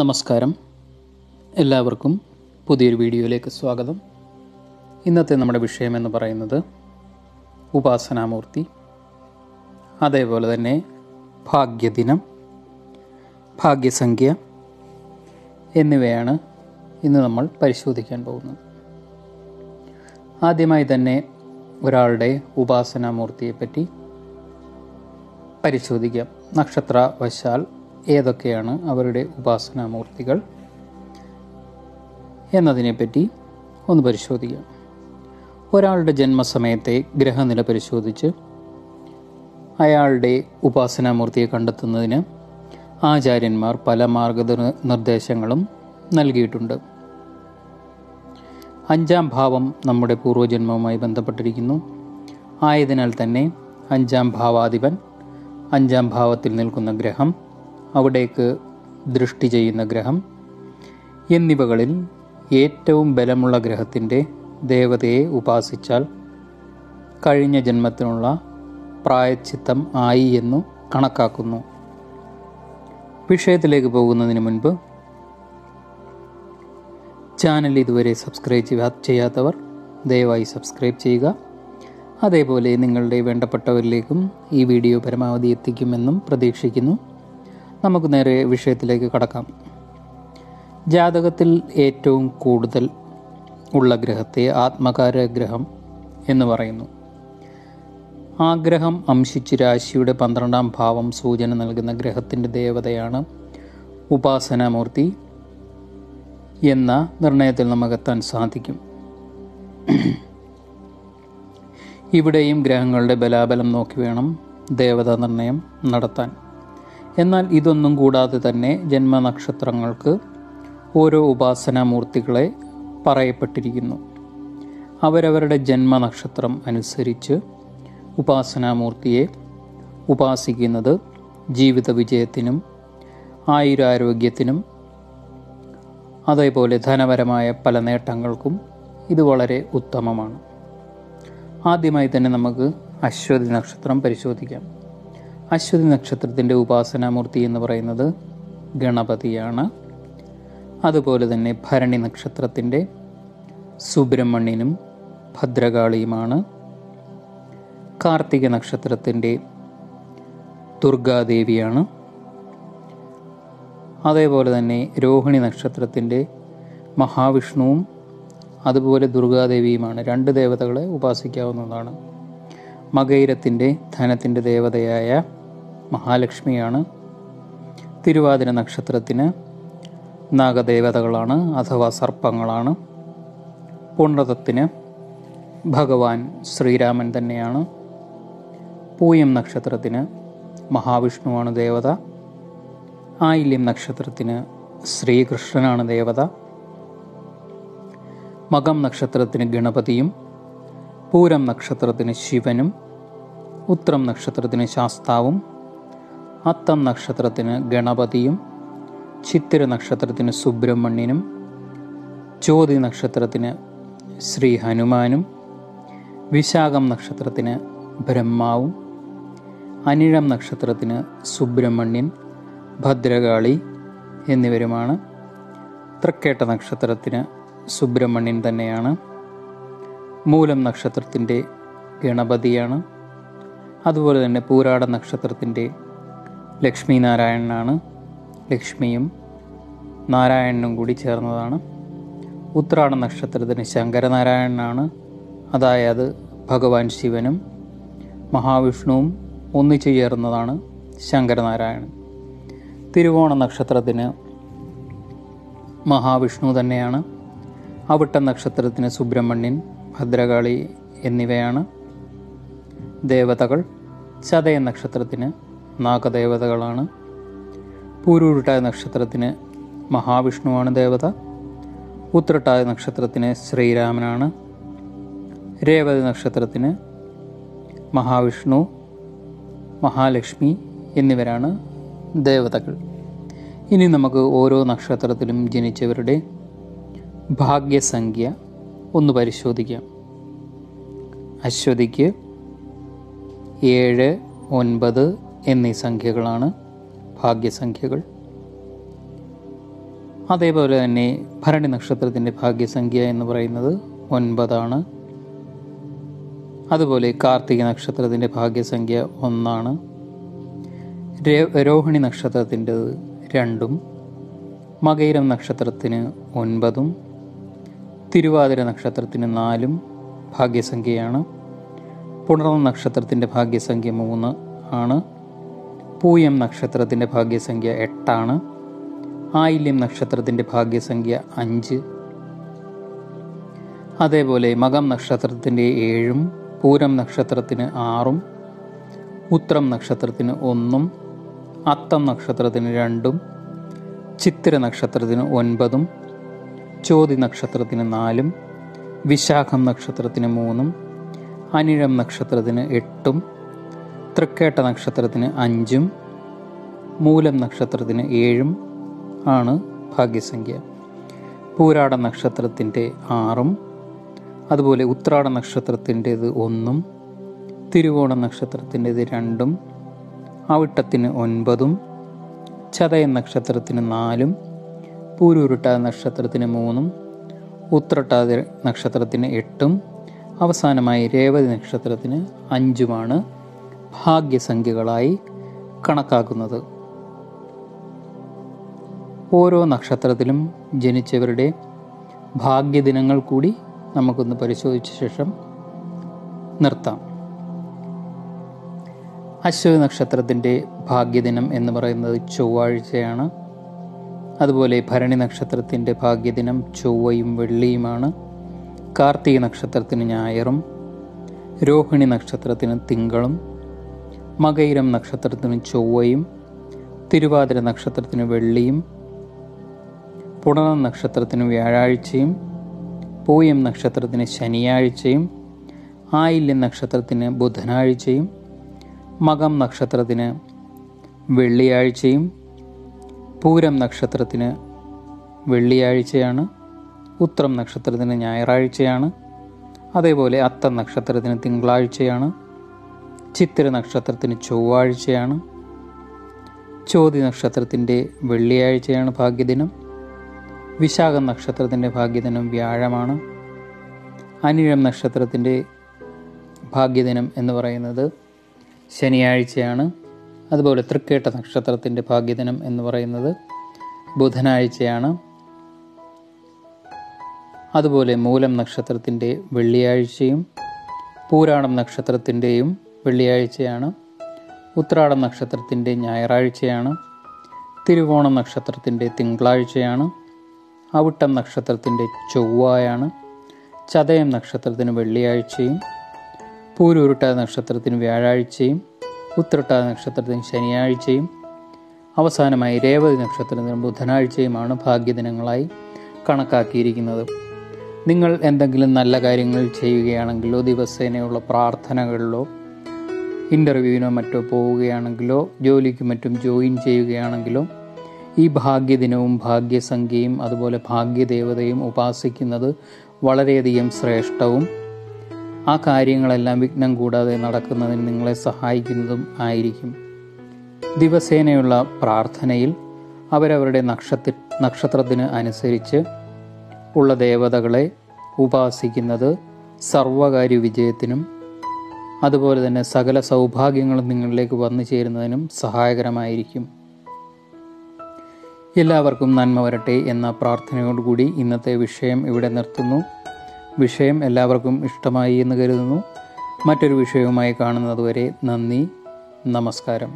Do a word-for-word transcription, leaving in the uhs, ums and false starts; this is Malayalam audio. നമസ്കാരം, എല്ലാവർക്കും പുതിയൊരു വീഡിയോയിലേക്ക് സ്വാഗതം. ഇന്നത്തെ നമ്മുടെ വിഷയമെന്ന് പറയുന്നത് ഉപാസനാമൂർത്തി, അതേപോലെ തന്നെ ഭാഗ്യദിനം, ഭാഗ്യസംഖ്യ എന്നിവയാണ് ഇന്ന് നമ്മൾ പരിശോധിക്കാൻ പോകുന്നത്. ആദ്യമായി തന്നെ ഒരാളുടെ ഉപാസനാമൂർത്തിയെപ്പറ്റി പരിശോധിക്കാം. നക്ഷത്രവശാൽ ഏതൊക്കെയാണ് അവരുടെ ഉപാസനാമൂർത്തികൾ എന്നതിനെപ്പറ്റി ഒന്ന് പരിശോധിക്കാം. ഒരാളുടെ ജന്മസമയത്തെ ഗ്രഹനില പരിശോധിച്ച് അയാളുടെ ഉപാസനാമൂർത്തിയെ കണ്ടെത്തുന്നതിന് ആചാര്യന്മാർ പല മാർഗനിർദ്ദേശങ്ങളും നൽകിയിട്ടുണ്ട്. അഞ്ചാം ഭാവം നമ്മുടെ പൂർവ്വജന്മവുമായി ബന്ധപ്പെട്ടിരിക്കുന്നു. ആയതിനാൽ തന്നെ അഞ്ചാം ഭാവാധിപൻ, അഞ്ചാം ഭാവത്തിൽ നിൽക്കുന്ന ഗ്രഹം, അവിടേക്ക് ദൃഷ്ടി ചെയ്യുന്ന ഗ്രഹം എന്നിവകളിൽ ഏറ്റവും ബലമുള്ള ഗ്രഹത്തിൻ്റെ ദേവതയെ ഉപാസിച്ചാൽ കഴിഞ്ഞ ജന്മത്തിനുള്ള പ്രായശ്ചിത്തം ആയി എന്നു കണക്കാക്കുന്നു. വിഷയത്തിലേക്ക് പോകുന്നതിന് മുൻപ് ചാനൽ ഇതുവരെ സബ്സ്ക്രൈബ് ചെയ്യാത്തവർ ദയവായി സബ്സ്ക്രൈബ് ചെയ്യുക. അതേപോലെ നിങ്ങളുടെ വേണ്ടപ്പെട്ടവരിലേക്കും ഈ വീഡിയോ പരമാവധി എത്തിക്കുമെന്നും പ്രതീക്ഷിക്കുന്നു. നമുക്ക് നേരെ വിഷയത്തിലേക്ക് കടക്കാം. ജാതകത്തിൽ ഏറ്റവും കൂടുതൽ ഉള്ള ഗ്രഹത്തെ ആത്മകാരഗ്രഹം എന്ന് പറയുന്നു. ആഗ്രഹം അംശിച്ച് രാശിയുടെ പന്ത്രണ്ടാം ഭാവം സൂചന നൽകുന്ന ഗ്രഹത്തിൻ്റെ ദേവതയാണ് ഉപാസനാമൂർത്തി എന്ന നിർണയത്തിൽ നമുക്കെത്താൻ സാധിക്കും. ഇവിടെയും ഗ്രഹങ്ങളുടെ ബലാബലം നോക്കി വേണം ദേവതാ നിർണയം നടത്താൻ. എന്നാൽ ഇതൊന്നും കൂടാതെ തന്നെ ജന്മനക്ഷത്രങ്ങൾക്ക് ഓരോ ഉപാസനാമൂർത്തികളെ പറയപ്പെട്ടിരിക്കുന്നു. അവരവരുടെ ജന്മനക്ഷത്രം അനുസരിച്ച് ഉപാസനാമൂർത്തിയെ ഉപാസിക്കുന്നത് ജീവിത വിജയത്തിനും ആയുരാരോഗ്യത്തിനും അതേപോലെ ധനപരമായ പല നേട്ടങ്ങൾക്കും ഇത് വളരെ ഉത്തമമാണ്. ആദ്യമായി തന്നെ നമുക്ക് അശ്വതി നക്ഷത്രം പരിശോധിക്കാം. അശ്വതി നക്ഷത്രത്തിൻ്റെ ഉപാസനാമൂർത്തി എന്ന് പറയുന്നത് ഗണപതിയാണ്. അതുപോലെ തന്നെ ഭരണി നക്ഷത്രത്തിൻ്റെ സുബ്രഹ്മണ്യനും ഭദ്രകാളിയുമാണ്. കാർത്തിക നക്ഷത്രത്തിൻ്റെ ദുർഗാദേവിയാണ്. അതേപോലെ തന്നെ രോഹിണി നക്ഷത്രത്തിൻ്റെ മഹാവിഷ്ണുവും അതുപോലെ ദുർഗാദേവിയുമാണ്. രണ്ട് ദേവതകളെ ഉപാസിക്കാവുന്നതാണ്. മകൈരത്തിൻ്റെ ധനത്തിൻ്റെ ദേവതയായ മഹാലക്ഷ്മിയാണ്. തിരുവാതിര നക്ഷത്രത്തിന് നാഗദേവതകളാണ് അഥവാ സർപ്പങ്ങളാണ്. പുണർതത്തിന് ഭഗവാൻ ശ്രീരാമൻ തന്നെയാണ്. പൂയം നക്ഷത്രത്തിന് മഹാവിഷ്ണുവാണ് ദേവത. ആയില്യം നക്ഷത്രത്തിന് ശ്രീകൃഷ്ണനാണ് ദേവത. മകം നക്ഷത്രത്തിന് ഗണപതിയും പൂരം നക്ഷത്രത്തിന് ശിവനും ഉത്രം നക്ഷത്രത്തിന് ശാസ്താവും അത്തം നക്ഷത്രത്തിന് ഗണപതിയും ചിത്തിര നക്ഷത്രത്തിന് സുബ്രഹ്മണ്യനും ചോതി നക്ഷത്രത്തിന് ശ്രീ ഹനുമാനും വിശാഖം നക്ഷത്രത്തിന് ബ്രഹ്മാവും അനിഴം നക്ഷത്രത്തിന് സുബ്രഹ്മണ്യൻ, ഭദ്രകാളി എന്നിവരുമാണ്. തൃക്കേട്ട നക്ഷത്രത്തിന് സുബ്രഹ്മണ്യൻ തന്നെയാണ്. മൂലം നക്ഷത്രത്തിൻ്റെ ഗണപതിയാണ്. അതുപോലെ തന്നെ പൂരാട നക്ഷത്രത്തിൻ്റെ ലക്ഷ്മി നാരായണനാണ്. ലക്ഷ്മിയും നാരായണനും കൂടി ചേർന്നതാണ്. ഉത്രാട നക്ഷത്രത്തിന് ശങ്കരനാരായണനാണ്. അതായത് ഭഗവാൻ ശിവനും മഹാവിഷ്ണുവും ഒന്നിച്ചു ചേർന്നതാണ് ശങ്കരനാരായണൻ. തിരുവോണ നക്ഷത്രത്തിന് മഹാവിഷ്ണു തന്നെയാണ്. അവിട്ട നക്ഷത്രത്തിന് സുബ്രഹ്മണ്യൻ, ഭദ്രകാളി എന്നിവയാണ് ദേവതകൾ. ചതയ നക്ഷത്രത്തിന് നാഗദേവതകളാണ്. പൂരുരുട്ടായ നക്ഷത്രത്തിന് മഹാവിഷ്ണുവാണ് ദേവത. ഉത്രട്ടായ നക്ഷത്രത്തിന് ശ്രീരാമനാണ്. രേവതി നക്ഷത്രത്തിന് മഹാവിഷ്ണു, മഹാലക്ഷ്മി എന്നിവരാണ് ദേവതകൾ. ഇനി നമുക്ക് ഓരോ നക്ഷത്രത്തിലും ജനിച്ചവരുടെ ഭാഗ്യസംഖ്യ ഒന്ന് പരിശോധിക്കാം. അശ്വതിക്ക് ഏഴ്, ഒൻപത് എന്നീ സംഖ്യകളാണ് ഭാഗ്യസംഖ്യകൾ. അതേപോലെ തന്നെ ഭരണി നക്ഷത്രത്തിൻ്റെ ഭാഗ്യസംഖ്യ എന്ന് പറയുന്നത് ഒൻപതാണ്. അതുപോലെ കാർത്തിക നക്ഷത്രത്തിൻ്റെ ഭാഗ്യസംഖ്യ ഒന്നാണ്. രോഹിണി നക്ഷത്രത്തിൻ്റെത് രണ്ടും, മകയിരം നക്ഷത്രത്തിന് ഒൻപതും, തിരുവാതിര നക്ഷത്രത്തിന് നാലും ഭാഗ്യസംഖ്യയാണ്. പുണർന്ന നക്ഷത്രത്തിൻ്റെ ഭാഗ്യസംഖ്യ മൂന്ന് ആണ്. പൂയം നക്ഷത്രത്തിൻ്റെ ഭാഗ്യസംഖ്യ എട്ടാണ്. ആയില്യം നക്ഷത്രത്തിൻ്റെ ഭാഗ്യസംഖ്യ അഞ്ച്. അതേപോലെ മകം നക്ഷത്രത്തിൻ്റെ ഏഴും, പൂരം നക്ഷത്രത്തിന് ആറും, ഉത്രം നക്ഷത്രത്തിന് ഒന്നും, അത്തം നക്ഷത്രത്തിന് രണ്ടും, ചിത്തിര നക്ഷത്രത്തിന് ഒൻപതും, ചോതി നക്ഷത്രത്തിന് നാലും, വിശാഖം നക്ഷത്രത്തിന് മൂന്നും, അനിഴം നക്ഷത്രത്തിന് എട്ടും, തൃക്കേട്ട നക്ഷത്രത്തിന് അഞ്ചും, മൂലം നക്ഷത്രത്തിന് ഏഴും ആണ് ഭാഗ്യസംഖ്യ. പൂരാട നക്ഷത്രത്തിൻ്റെ ആറും, അതുപോലെ ഉത്രാട നക്ഷത്രത്തിൻ്റേത് ഒന്നും, തിരുവോണ നക്ഷത്രത്തിൻ്റേത് രണ്ടും, അവിട്ടത്തിന് ഒൻപതും, ചതയ നക്ഷത്രത്തിന് നാലും, പൂരുരുട്ടാതി നക്ഷത്രത്തിന് മൂന്നും, ഉത്രട്ടാതി നക്ഷത്രത്തിന് എട്ടും, അവസാനമായി രേവതി നക്ഷത്രത്തിന് അഞ്ചുമാണ് ഭാഗ്യസംഖ്യകളായി കണക്കാക്കുന്നത്. ഓരോ നക്ഷത്രത്തിലും ജനിച്ചവരുടെ ഭാഗ്യദിനങ്ങൾ കൂടി നമുക്കൊന്ന് പരിശോധിച്ച ശേഷം നിർത്താം. അശ്വതി നക്ഷത്രത്തിൻ്റെ ഭാഗ്യദിനം എന്ന് പറയുന്നത് ചൊവ്വാഴ്ചയാണ്. അതുപോലെ ഭരണി നക്ഷത്രത്തിൻ്റെ ഭാഗ്യദിനം ചൊവ്വയും വെള്ളിയുമാണ്. കാർത്തിക നക്ഷത്രത്തിന് ഞായറും, രോഹിണി നക്ഷത്രത്തിന് തിങ്കളും, മകയിരം നക്ഷത്രത്തിന് ചൊവ്വയും, തിരുവാതിര നക്ഷത്രത്തിന് വെള്ളിയും, പുണർന്ന നക്ഷത്രത്തിന് വ്യാഴാഴ്ചയും, പൂയം നക്ഷത്രത്തിന് ശനിയാഴ്ചയും, ആയില്യം നക്ഷത്രത്തിന് ബുധനാഴ്ചയും, മകം നക്ഷത്രത്തിന് വെള്ളിയാഴ്ചയും, പൂരം നക്ഷത്രത്തിന് വെള്ളിയാഴ്ചയാണ്, ഉത്രം നക്ഷത്രത്തിന് ഞായറാഴ്ചയാണ്, അതേപോലെ അത്തം നക്ഷത്രത്തിന് തിങ്കളാഴ്ചയാണ്, ചിത്തിര നക്ഷത്രത്തിന് ചൊവ്വാഴ്ചയാണ്, ചോതി നക്ഷത്രത്തിൻ്റെ വെള്ളിയാഴ്ചയാണ് ഭാഗ്യദിനം, വിശാഖം നക്ഷത്രത്തിൻ്റെ ഭാഗ്യദിനം വ്യാഴമാണ്, അനിഴം നക്ഷത്രത്തിൻ്റെ ഭാഗ്യദിനം എന്ന് പറയുന്നത് ശനിയാഴ്ചയാണ്, അതുപോലെ തൃക്കേട്ട നക്ഷത്രത്തിൻ്റെ ഭാഗ്യദിനം എന്ന് പറയുന്നത് ബുധനാഴ്ചയാണ്, അതുപോലെ മൂലം നക്ഷത്രത്തിൻ്റെ വെള്ളിയാഴ്ചയും പൂരാടം നക്ഷത്രത്തിൻ്റെയും വെള്ളിയാഴ്ചയാണ്, ഉത്രാടം നക്ഷത്രത്തിൻ്റെ ഞായറാഴ്ചയാണ്, തിരുവോണം നക്ഷത്രത്തിൻ്റെ തിങ്കളാഴ്ചയാണ്, അവിട്ടം നക്ഷത്രത്തിൻ്റെ ചൊവ്വയാണ്, ചതയം നക്ഷത്രത്തിന് വെള്ളിയാഴ്ചയും, പൂരുരുട്ടാതി നക്ഷത്രത്തിന് വ്യാഴാഴ്ചയും, ഉത്രട്ടാതി നക്ഷത്രത്തിന് ശനിയാഴ്ചയും, അവസാനമായി രേവതി നക്ഷത്രത്തിന് ബുധനാഴ്ചയുമാണ് ഭാഗ്യദിനങ്ങളായി കണക്കാക്കിയിരിക്കുന്നത്. നിങ്ങൾ എന്തെങ്കിലും നല്ല കാര്യങ്ങൾ ചെയ്യുകയാണെങ്കിലോ ദിവസേനയുള്ള പ്രാർത്ഥനകളിലോ ഇൻ്റർവ്യൂവിനോ മറ്റോ പോവുകയാണെങ്കിലോ ജോലിക്കും മറ്റും ജോയിൻ ചെയ്യുകയാണെങ്കിലോ ഈ ഭാഗ്യദിനവും ഭാഗ്യസംഖ്യയും അതുപോലെ ഭാഗ്യദേവതയും ഉപാസിക്കുന്നത് വളരെയധികം ശ്രേഷ്ഠവും ആ കാര്യങ്ങളെല്ലാം വിഘ്നം കൂടാതെ നടക്കുന്നതിന് നിങ്ങളെ സഹായിക്കുന്നതും ആയിരിക്കും. ദിവസേനയുള്ള പ്രാർത്ഥനയിൽ അവരവരുടെ നക്ഷത്ര നക്ഷത്രത്തിന് അനുസരിച്ച് ഉള്ള ദേവതകളെ ഉപാസിക്കുന്നത് സർവകാര്യ വിജയത്തിനും അതുപോലെ തന്നെ സകല സൗഭാഗ്യങ്ങളും നിങ്ങളിലേക്ക് വന്നു ചേരുന്നതിനും സഹായകരമായിരിക്കും. എല്ലാവർക്കും നന്മ വരട്ടെ എന്ന പ്രാർത്ഥനയോടുകൂടി ഇന്നത്തെ വിഷയം ഇവിടെ നിർത്തുന്നു. വിഷയം എല്ലാവർക്കും ഇഷ്ടമായി എന്ന് കരുതുന്നു. മറ്റൊരു വിഷയവുമായി കാണുന്നതുവരെ നന്ദി, നമസ്കാരം.